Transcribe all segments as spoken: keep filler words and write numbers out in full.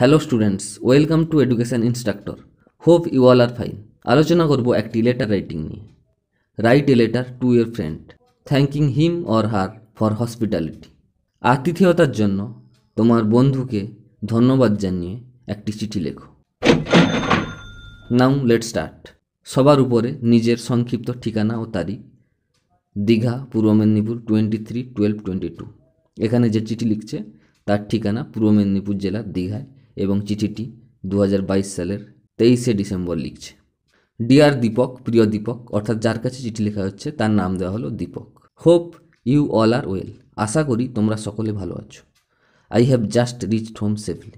Hello students welcome to education instructor hope you all are fine. आलोचना करब एक letter writing निये। Write a letter to your friend thanking him or her for hospitality. आतिथेयतार जन्य तुम्हार बंधुके धन्यवाद जानिए एक चिठी लेखो। Now let's start. सबार उपरे निजेर संक्षिप्त ठिकाना और तारीख Digha Purba Medinipur twenty three twelve twenty two. एखाने जे चिठी लिखछे तार ठिकाना पूर्व मेदिनीपुर जिला दीघाय एवं चिठीटी दो हज़ार बाईस सालेर तेईस डिसेम्बर लिखछे। डियर दीपक, प्रिय दीपक अर्थात जार काछे चिठी लेखा होच्छे तार नाम देवा hello Deepak. Hope you all are well, आशा करी तोमरा सकले भालो आछो। I have just reached home safely.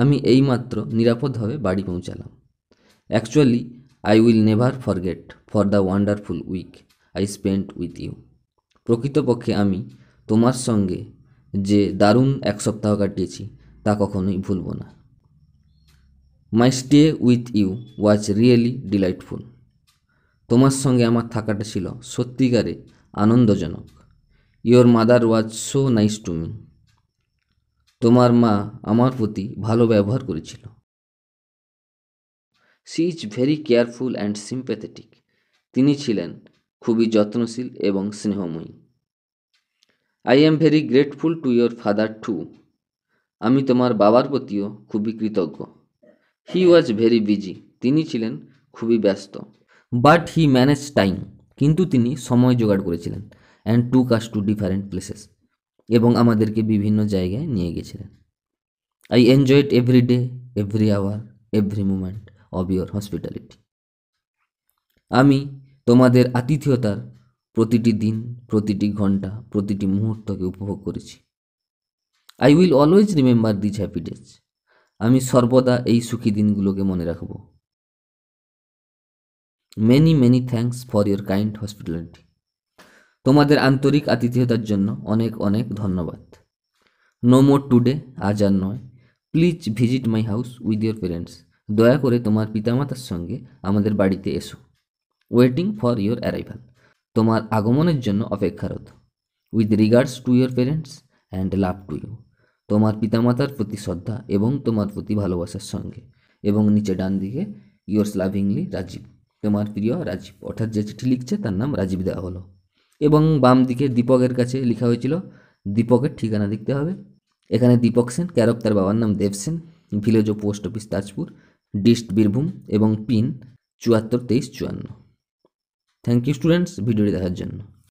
आमी एइमात्र निरापदभावे बाड़ी पौंछालाम। Actually I will never forget for the wonderful week I spent with you. प्रकृतपक्षे आमी तोमार संगे जे दारुण एक सप्ताह काटिएछि ता कखनोई भुलबो ना। My stay with you was really delightful. तोमार संगे आमार थाकाटा छिलो सत्यिकारे आनंदजनक। Your mother was so nice to me. तोमार मा आमार प्रति भालो व्यवहार करेछिलो। She is very careful and sympathetic. तिनि छिलेन खुबই যত্নশীল এবং স্নেহময়ী। I am very grateful to your father too. आमी तोमार बाबार प्रतिओ खुबी कृतज्ञ। He was very busy. तिनि छिलेन खुबी व्यस्त। बाट हि मैनेज टाइम। किन्तु तिनि समय जोगाड़ करेछिलेन। And took us to different places एबं आमादेरके विभिन्न जायगाय निये गेछिलेन। I enjoyed every day every hour every moment of your hospitality. आमी तोमादेर आतिथ्यतार प्रतिटी दिन प्रतिटी घंटा प्रतिटी मुहूर्तके उपभोग करेछि। I will always remember these happy days. आमी सर्वदा एई सुखी दिनगुलोके मने राखबो। Many many thanks for your kind hospitality. तोमादेर आंतरिक आतिथ्यतार जन्य अनेक अनेक धन्यवाद। नो मोर टुडे, आज आर नय। Please visit my house with your parents. दया करे तोमार पितामातार संगे आमादेर बाड़ीते एसो। Waiting for your arrival. तोमार आगमनेर जन्य अपेक्षारत। With regards to your parents and love to you. तोमार पितामातार प्रति श्रद्धा एवं तोमार प्रति भालोबासार संगे एवं नीचे डान दिके योर्स लाभिंगलि राजीव। तोमार प्रिय राजीव अर्थात जे चिठी लिखछे तार नाम राजीव देवा हलो। एवं बाम दिके दीपकेर काछे लेखा हयेछिलो। दीपकेर ठिकाना लिखते हबे। एखाने दीपक सेन क्यारक तार बाबार नाम Dev Sen. Village post office Tajpur district Birbhum एवं पिन चुयात्तर तेईस चुयान्न। थैंक यू स्टूडेंट्स भिडियोटी देखार जन्य।